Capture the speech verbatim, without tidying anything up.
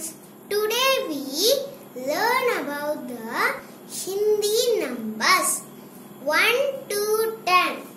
friends, today we learn about the Hindi numbers one to ten.